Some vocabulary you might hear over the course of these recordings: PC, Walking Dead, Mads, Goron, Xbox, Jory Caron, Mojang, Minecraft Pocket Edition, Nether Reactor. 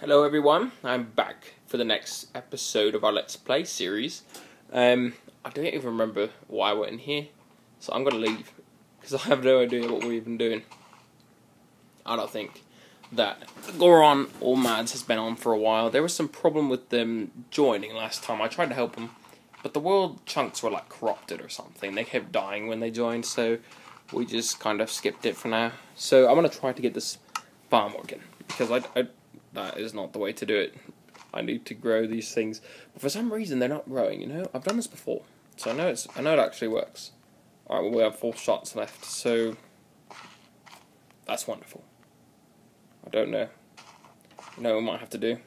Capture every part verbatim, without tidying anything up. Hello everyone, I'm back for the next episode of our Let's Play series. Um, I don't even remember why we're in here, so I'm going to leave, because I have no idea what we've been doing. I don't think that Goron or Mads has been on for a while. There was some problem with them joining last time. I tried to help them, but the world chunks were like corrupted or something. They kept dying when they joined, so we just kind of skipped it for now. So I'm going to try to get this farm organ, because I... I That is not the way to do it. I need to grow these things. But for some reason, they're not growing, you know? I've done this before, so I know it's, I know it actually works. Alright, well, we have four shots left, so that's wonderful. I don't know. You know what we might have to do?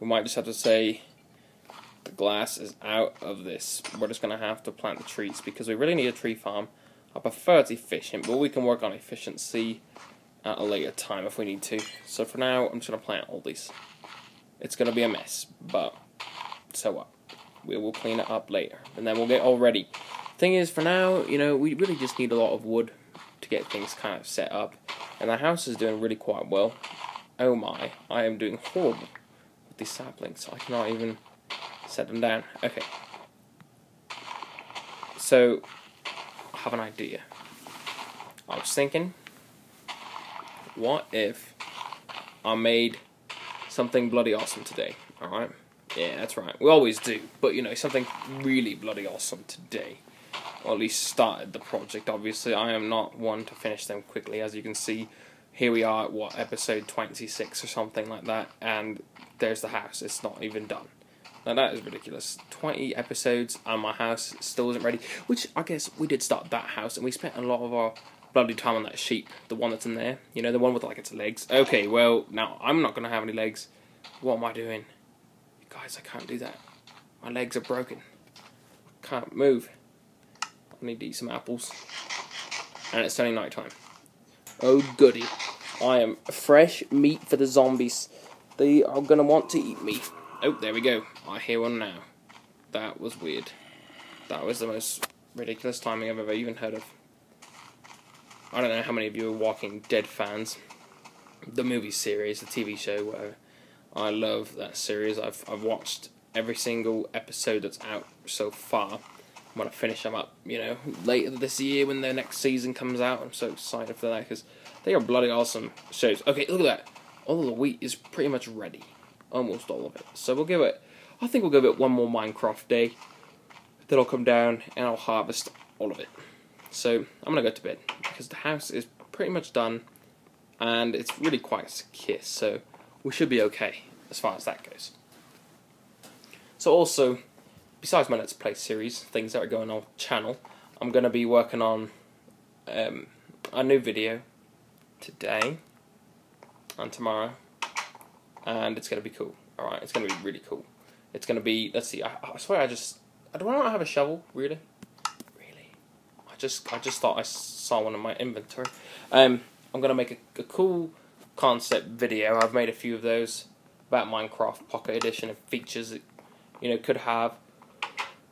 We might just have to say the glass is out of this. We're just going to have to plant the trees, because we really need a tree farm. I prefer it's efficient, but we can work on efficiency at a later time if we need to. So for now, I'm just going to plant all these. It's going to be a mess, but so what? We will clean it up later, and then we'll get all ready. Thing is, for now, you know, we really just need a lot of wood to get things kind of set up, and the house is doing really quite well. Oh my, I am doing horrible with these saplings. I cannot even set them down. Okay. So, I have an idea. I was thinking, what if I made something bloody awesome today, alright? Yeah, that's right. We always do, but, you know, something really bloody awesome today. Or at least started the project, obviously. I am not one to finish them quickly, as you can see. Here we are at, what, episode twenty-six or something like that, and there's the house. It's not even done. Now, that is ridiculous. twenty episodes, and my house still isn't ready. Which, I guess, we did start that house, and we spent a lot of our bloody time on that sheep, the one that's in there, you know, the one with like its legs. Okay, well, now I'm not gonna have any legs. What am I doing? You guys, I can't do that. My legs are broken. I can't move. I need to eat some apples. And it's only night time. Oh goody. I am fresh meat for the zombies. They are gonna want to eat me. Oh, there we go. I hear one now. That was weird. That was the most ridiculous timing I've ever even heard of. I don't know how many of you are Walking Dead fans. The movie series, the T V show, whatever. I love that series. I've, I've watched every single episode that's out so far. I'm going to finish them up, you know, later this year when the next season comes out. I'm so excited for that, because they are bloody awesome shows. Okay, look at that. All of the wheat is pretty much ready. Almost all of it. So we'll give it, I think we'll give it one more Minecraft day. Then I'll come down and I'll harvest all of it. So I'm going to go to bed, because the house is pretty much done and it's really quite secure, so we should be okay as far as that goes. So also, besides my Let's Play series, things that are going on channel, I'm going to be working on um, a new video today and tomorrow, and it's going to be cool. Alright, it's going to be really cool. It's going to be, let's see, I, I swear I just, do I not have a shovel, really? Just, I just thought I saw one in my inventory. Um, I'm going to make a, a cool concept video. I've made a few of those about Minecraft Pocket Edition and features it, you know, could have,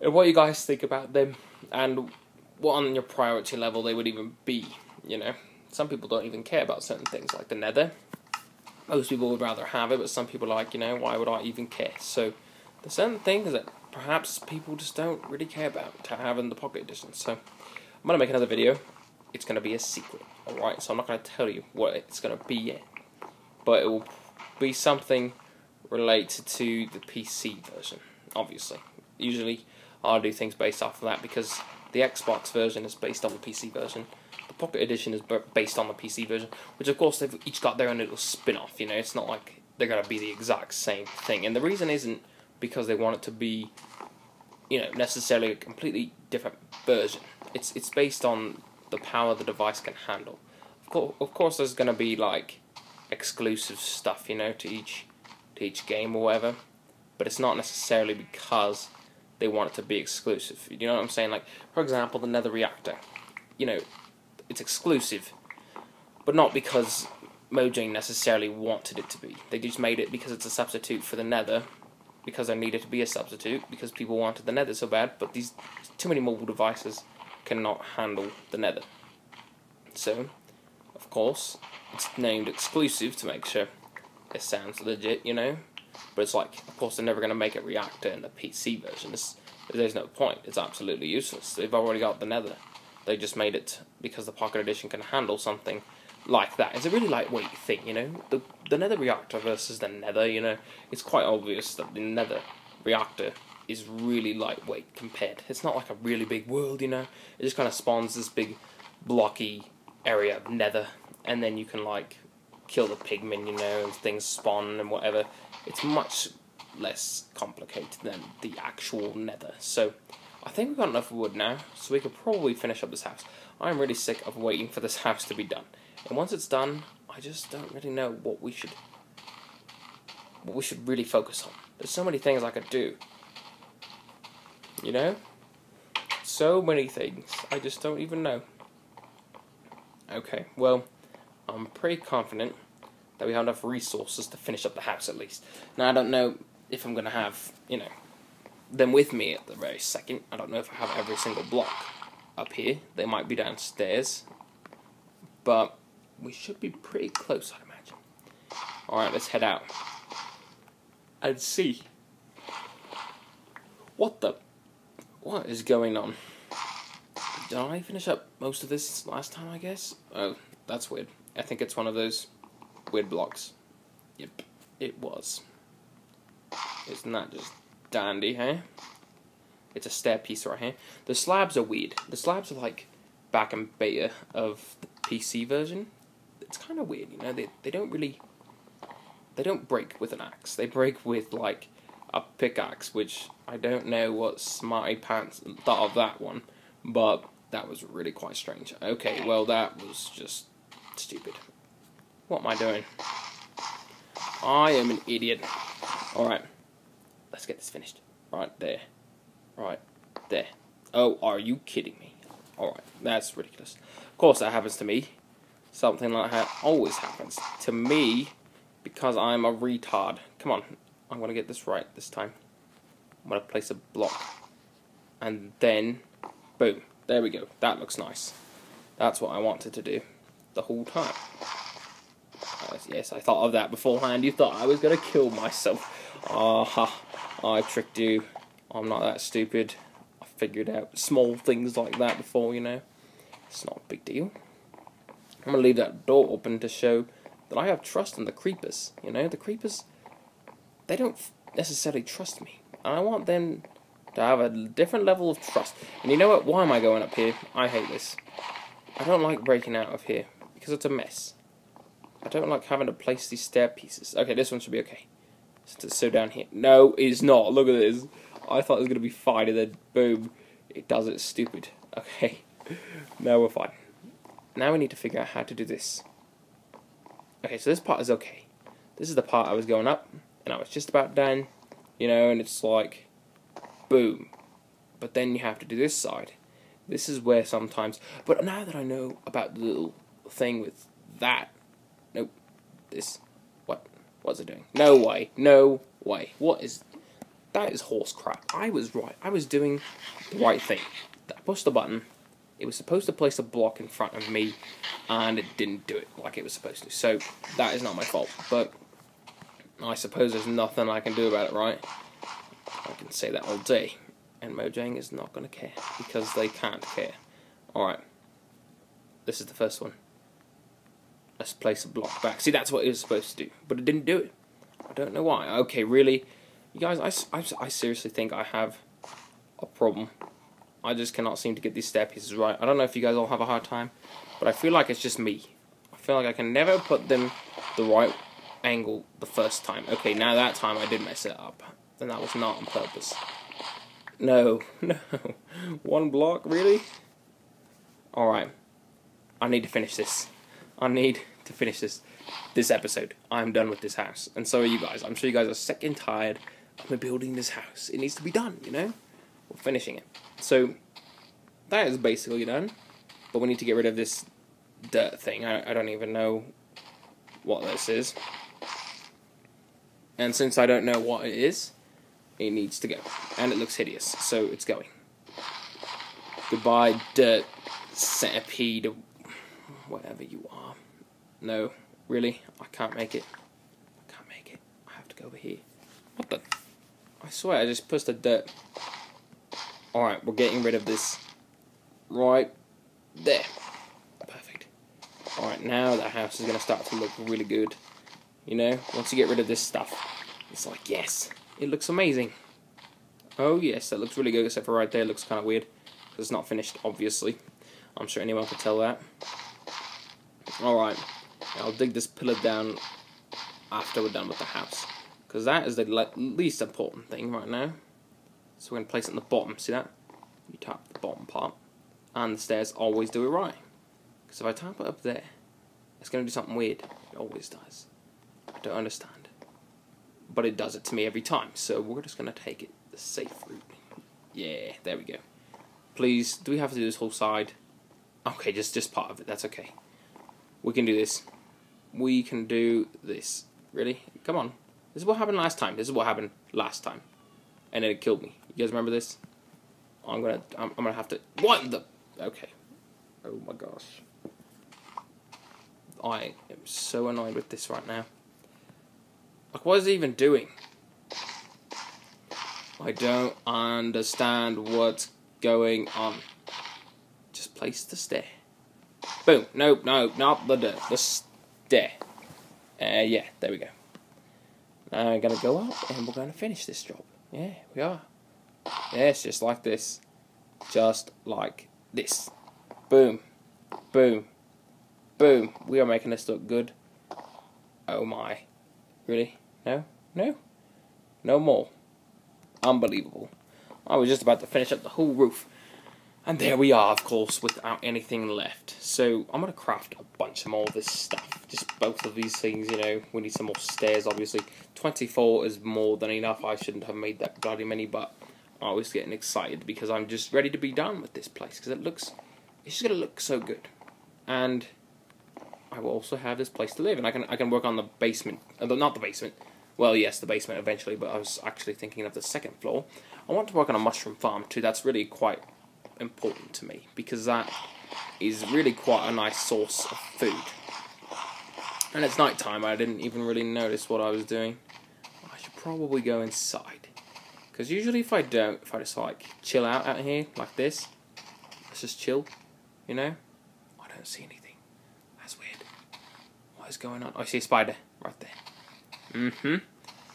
and what you guys think about them, and what on your priority level they would even be, you know. Some people don't even care about certain things, like the Nether. Most people would rather have it, but some people are like, you know, why would I even care? So, there's certain things that perhaps people just don't really care about to have in the Pocket Edition, so I'm going to make another video. It's going to be a secret, alright? So I'm not going to tell you what it's going to be yet. But it will be something related to the P C version, obviously. Usually I'll do things based off of that, because the Xbox version is based on the P C version. The Pocket Edition is based on the P C version, which of course they've each got their own little spin-off, you know? It's not like they're going to be the exact same thing. And the reason isn't because they want it to be, you know, necessarily a completely different version. It's it's based on the power the device can handle. Of course, of course, there's gonna be like exclusive stuff, you know, to each to each game or whatever. But it's not necessarily because they want it to be exclusive. You know what I'm saying? Like, for example, the Nether Reactor. You know, it's exclusive, but not because Mojang necessarily wanted it to be. They just made it because it's a substitute for the Nether, because there needed to be a substitute, because people wanted the Nether so bad. But these too many mobile devices cannot handle the Nether. So, of course, it's named exclusive to make sure it sounds legit, you know? But it's like, of course they're never going to make a reactor in the P C version. It's, there's no point. It's absolutely useless. They've already got the Nether. They just made it because the Pocket Edition can handle something like that. It's a really lightweight thing, you know? The, the Nether Reactor versus the Nether, you know? It's quite obvious that the Nether Reactor is really lightweight compared. It's not like a really big world, you know? It just kind of spawns this big blocky area of Nether, and then you can, like, kill the pigmen, you know, and things spawn and whatever. It's much less complicated than the actual Nether. So I think we've got enough wood now, so we could probably finish up this house. I'm really sick of waiting for this house to be done. And once it's done, I just don't really know what we should what we should really focus on. There's so many things I could do. You know? So many things. I just don't even know. Okay, well, I'm pretty confident that we have enough resources to finish up the house at least. Now, I don't know if I'm going to have, you know, them with me at the very second. I don't know if I have every single block up here. They might be downstairs. But we should be pretty close, I'd imagine. Alright, let's head out and see. What the... What is going on? Did I finish up most of this last time, I guess? Oh, that's weird. I think it's one of those weird blocks. Yep, it was. Isn't that just dandy, hey? It's a stair piece right here. The slabs are weird. The slabs are like back in beta of the P C version. It's kind of weird, you know? They, they don't really... They don't break with an axe. They break with, like, a pickaxe, which I don't know what Smarty Pants thought of that one, but that was really quite strange. Okay, well, that was just stupid. What am I doing? I am an idiot. Alright, let's get this finished. Right there. Right there. Oh, are you kidding me? Alright, that's ridiculous. Of course that happens to me. Something like that always happens to me because I'm a retard. Come on. I'm going to get this right this time. I'm going to place a block. And then, boom. There we go. That looks nice. That's what I wanted to do the whole time. Uh, yes, I thought of that beforehand. You thought I was going to kill myself. Aha. Uh-huh. I tricked you. I'm not that stupid. I figured out small things like that before, you know. It's not a big deal. I'm going to leave that door open to show that I have trust in the creepers. You know, the creepers... They don't necessarily trust me. I want them to have a different level of trust. And you know what? Why am I going up here? I hate this. I don't like breaking out of here because it's a mess. I don't like having to place these stair pieces. Okay, this one should be okay. So down here. No, it's not. Look at this. I thought it was going to be fine and then boom. It does it stupid. Okay. Now we're fine. Now we need to figure out how to do this. Okay, so this part is okay. This is the part I was going up. And I was just about done, you know, and it's like, boom. But then you have to do this side. This is where sometimes, but now that I know about the little thing with that, nope, this, what, what's it doing? No way, no way, what is, that is horse crap. I was right, I was doing the right thing. I pushed the button, it was supposed to place a block in front of me, and it didn't do it like it was supposed to, so that is not my fault, but... I suppose there's nothing I can do about it, right? I can say that all day. And Mojang is not going to care. Because they can't care. Alright. This is the first one. Let's place a block back. See, that's what it was supposed to do. But it didn't do it. I don't know why. Okay, really? You guys, I, I, I seriously think I have a problem. I just cannot seem to get these stair pieces right. I don't know if you guys all have a hard time. But I feel like it's just me. I feel like I can never put them the right way. Angle the first time. Okay, now that time I did mess it up. And that was not on purpose. No, no. One block, really? Alright. I need to finish this. I need to finish this this episode. I'm done with this house. And so are you guys. I'm sure you guys are sick and tired of me building this house. It needs to be done, you know? We're finishing it. So, that is basically done. But we need to get rid of this dirt thing. I, I don't even know what this is. And since I don't know what it is, it needs to go. And it looks hideous, so it's going. Goodbye, dirt, centipede, whatever you are. No, really, I can't make it. I can't swear I just pushed the dirt. Alright, we're getting rid of this. Right there. Perfect. Alright, now the house is going to start to look really good. You know, once you get rid of this stuff, it's like, yes, it looks amazing. Oh yes, that looks really good, except for right there it looks kind of weird. Because it's not finished, obviously. I'm sure anyone could tell that. Alright, I'll dig this pillar down after we're done with the house. Because that is the le least important thing right now. So we're going to place it on the bottom, see that? You tap the bottom part. And the stairs always do it right. Because if I tap it up there, it's going to do something weird. It always does. I don't understand. But it does it to me every time. So we're just going to take it the safe route. Yeah, there we go. Please, do we have to do this whole side? Okay, just, just part of it. That's okay. We can do this. We can do this. Really? Come on. This is what happened last time. This is what happened last time. And it killed me. You guys remember this? I'm gonna I'm, I'm gonna have to what the okay. Oh my gosh. I am so annoyed with this right now. Like, what is it even doing? I don't understand what's going on. Just place the stair. Boom. Nope, no, not the dirt. The stair. Uh, yeah, there we go. Now I'm gonna go up and we're gonna finish this job. Yeah, we are. Yes, just like this. Just like this. Boom. Boom. Boom. We are making this look good. Oh my. Really? No? No? No more. Unbelievable. I was just about to finish up the whole roof. And there we are, of course, without anything left. So, I'm going to craft a bunch more of this stuff. Just both of these things, you know. We need some more stairs, obviously. twenty-four is more than enough. I shouldn't have made that bloody many, but I was getting excited because I'm just ready to be done with this place. Because it looks... it's just going to look so good. And I will also have this place to live. And I can I can work on the basement. Uh, not the basement. Well, yes, the basement eventually, but I was actually thinking of the second floor. I want to work on a mushroom farm, too. That's really quite... important to me, because that is really quite a nice source of food. And it's night time, I didn't even really notice what I was doing. I should probably go inside, because usually if I don't, if I just like chill out out here like this, let's just chill, you know, I don't see anything. That's weird. What is going on? Oh, I see a spider right there. Mm-hmm.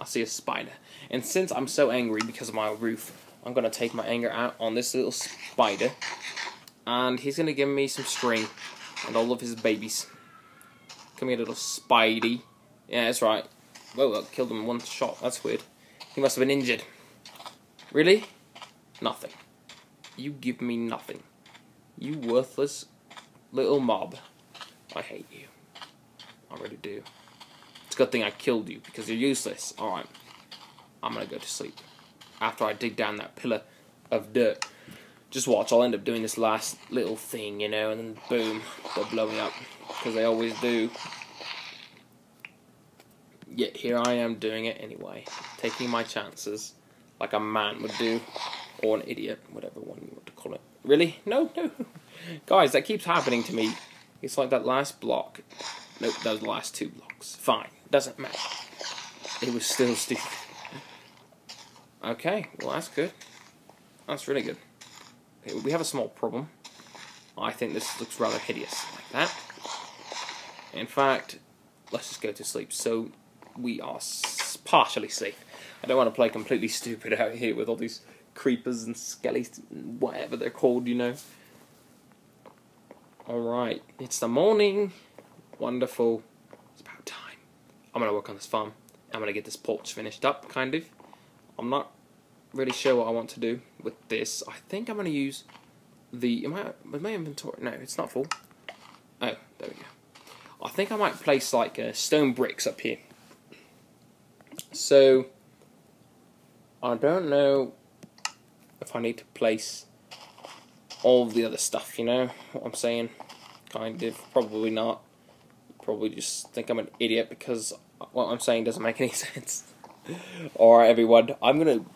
I see a spider. And since I'm so angry because of my roof, I'm going to take my anger out on this little spider. And he's going to give me some string. And all of his babies. Come here, little Spidey. Yeah, that's right. Whoa, that killed him in one shot. That's weird. He must have been injured. Really? Nothing. You give me nothing. You worthless little mob. I hate you. I really do. It's a good thing I killed you, because you're useless. Alright. I'm going to go to sleep. After I dig down that pillar of dirt. Just watch, I'll end up doing this last little thing, you know, and then boom, they'll blow me up. Because they always do. Yet here I am doing it anyway. Taking my chances, like a man would do. Or an idiot, whatever one you want to call it. Really? No, no. Guys, that keeps happening to me. It's like that last block. Nope, those last two blocks. Fine, doesn't matter. It was still stupid. Okay, well that's good. That's really good. Okay, we have a small problem. I think this looks rather hideous, like that. In fact, let's just go to sleep, so we are s partially safe. I don't want to play completely stupid out here with all these creepers and skellies, whatever they're called, you know. Alright, it's the morning. Wonderful. It's about time. I'm going to work on this farm. I'm going to get this porch finished up, kind of. I'm not really sure what I want to do with this. I think I'm going to use the... Am I, with my inventory... No, it's not full. Oh, there we go. I think I might place, like, uh, stone bricks up here. So, I don't know if I need to place all the other stuff, you know what I'm saying? Kind of. Probably not. Probably just think I'm an idiot because what I'm saying doesn't make any sense. Alright everyone, I'm going to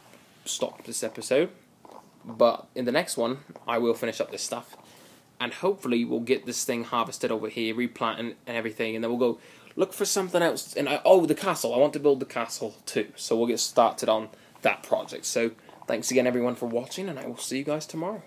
stop this episode, but in the next one, I will finish up this stuff, and hopefully we'll get this thing harvested over here, replanting and everything, and then we'll go look for something else, and I, oh, the castle, I want to build the castle too, so we'll get started on that project. So thanks again everyone for watching, and I will see you guys tomorrow.